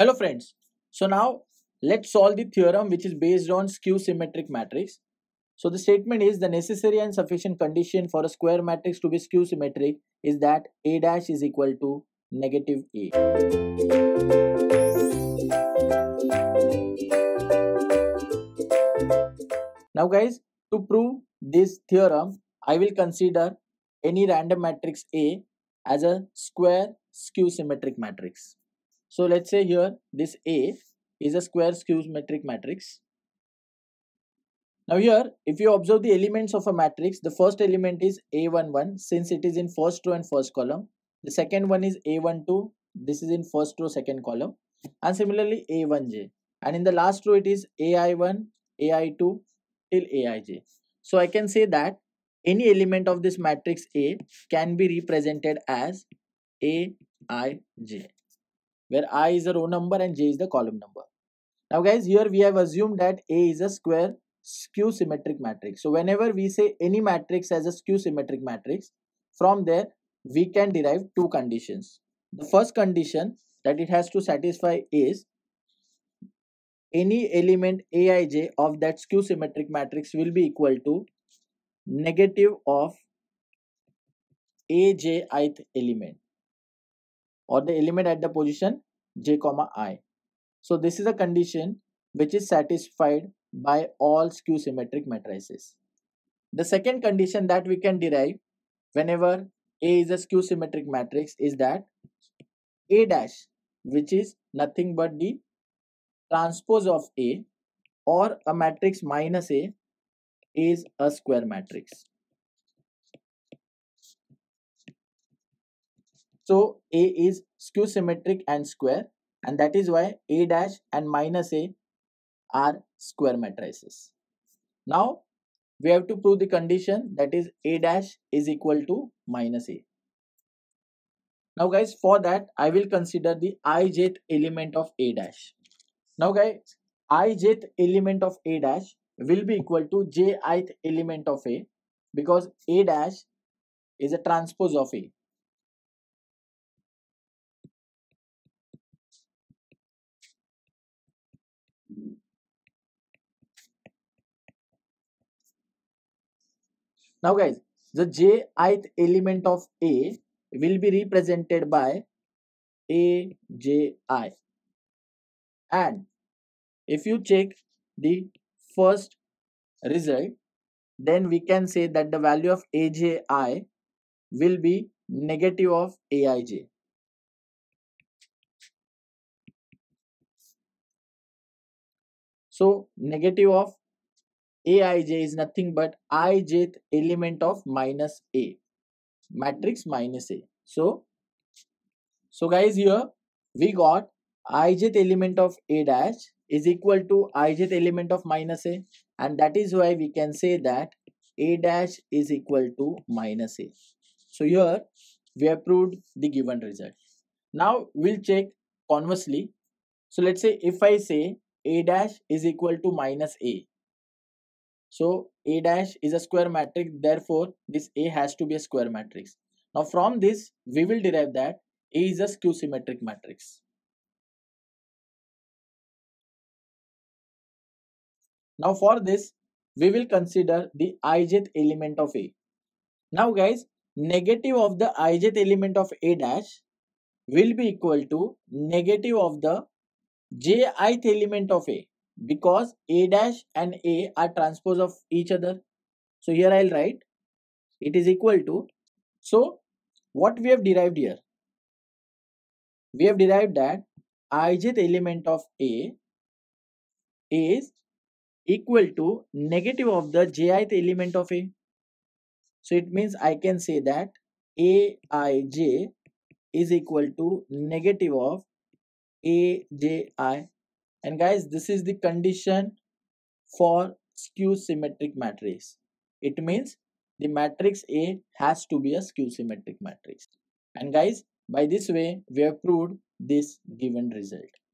Hello friends, so now let's solve the theorem which is based on skew symmetric matrix. So the statement is the necessary and sufficient condition for a square matrix to be skew symmetric is that A dash is equal to negative A. Now guys, to prove this theorem, I will consider any random matrix A as a square skew symmetric matrix. So let's say here this A is a square skew symmetric matrix. Now here if you observe the elements of a matrix, the first element is A11 since it is in first row and first column. The second one is A12, this is in first row second column, and similarly A1j, and in the last row it is AI1, AI2 till Aij. So I can say that any element of this matrix A can be represented as Aij, where I is the row number and j is the column number. Now guys, here we have assumed that A is a square skew symmetric matrix. So whenever we say any matrix as a skew symmetric matrix, from there we can derive two conditions. The first condition that it has to satisfy is any element Aij of that skew symmetric matrix will be equal to negative of Ajith element, or the element at the position j, i. So this is a condition which is satisfied by all skew symmetric matrices. The second condition that we can derive whenever A is a skew symmetric matrix is that A dash, which is nothing but the transpose of A or a matrix minus A, is a square matrix. So A is skew symmetric and square, and that is why A dash and minus A are square matrices. Now we have to prove the condition that is A dash is equal to minus A. Now guys, for that I will consider the ijth element of A dash. Now guys, ijth element of A dash will be equal to jith element of A, because A dash is a transpose of A. Now guys, the jith element of A will be represented by Aji. And if you check the first result, then we can say that the value of Aji will be negative of Aij. So negative of Aij is nothing but ijth element of minus A, matrix minus A. So guys, here we got ijth element of A dash is equal to ijth element of minus A, and that is why we can say that A dash is equal to minus A. So here we have proved the given result. Now we'll check conversely. So let's say if I say A dash is equal to minus A, so A dash is a square matrix, therefore this A has to be a square matrix. Now from this we will derive that A is a skew symmetric matrix. Now for this we will consider the ijth element of A. Now guys, negative of the ijth element of A dash will be equal to negative of the jith element of A, because A dash and A are transpose of each other. So here I'll write it is equal to. So what we have derived here? We have derived that ijth element of A is equal to negative of the jith element of A. So it means I can say that Aij is equal to negative of Aji. And guys, this is the condition for skew symmetric matrix. It means the matrix A has to be a skew symmetric matrix. And guys, by this way we have proved this given result.